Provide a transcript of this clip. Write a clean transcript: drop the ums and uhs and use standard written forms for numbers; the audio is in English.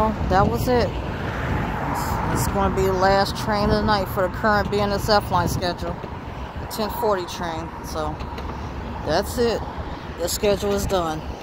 Well, that was it. It's going to be the last train of the night for the current BNSF line schedule, the 10:40 train. So that's it. The schedule is done.